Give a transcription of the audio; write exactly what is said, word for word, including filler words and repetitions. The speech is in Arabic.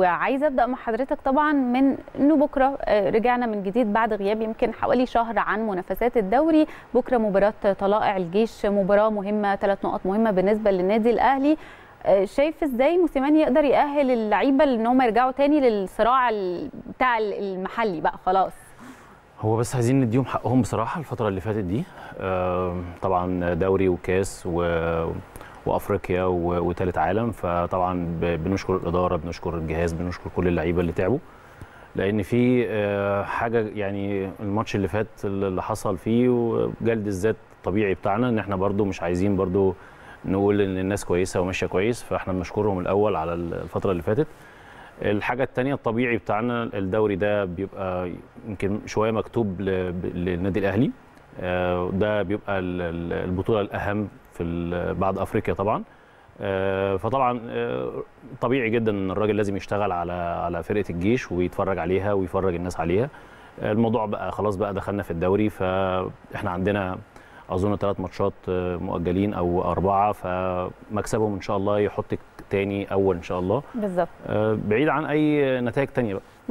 وعايزه ابدا مع حضرتك طبعا من انه بكره رجعنا من جديد بعد غياب يمكن حوالي شهر عن منافسات الدوري. بكره مباراه طلائع الجيش، مباراه مهمه، ثلاث نقط مهمه بالنسبه للنادي الاهلي. شايف ازاي موسيماني يقدر يأهل اللعيبه ان هم يرجعوا تاني للصراع بتاع المحلي بقى خلاص؟ هو بس عايزين نديهم حقهم بصراحه الفتره اللي فاتت دي، طبعا دوري وكاس و وافريقيا وثالث عالم، فطبعا بنشكر الاداره، بنشكر الجهاز، بنشكر كل اللعيبه اللي تعبوا، لان في حاجه يعني الماتش اللي فات اللي حصل فيه وجلد الذات الطبيعي بتاعنا ان احنا برده مش عايزين برده نقول ان الناس كويسه وماشيه كويس، فاحنا بنشكرهم الاول على الفتره اللي فاتت. الحاجه الثانيه الطبيعي بتاعنا الدوري ده بيبقى يمكن شويه مكتوب للنادي الاهلي، ده بيبقى البطوله الاهم في بعد افريقيا طبعا، فطبعا طبيعي جدا ان الراجل لازم يشتغل على على فرقه الجيش ويتفرج عليها ويفرج الناس عليها. الموضوع بقى خلاص بقى دخلنا في الدوري، فاحنا عندنا اظن ثلاث ماتشات مؤجلين او اربعه، فمكسبهم ان شاء الله يحطك تاني اول ان شاء الله بالظبط، بعيد عن اي نتائج ثانيه بقى.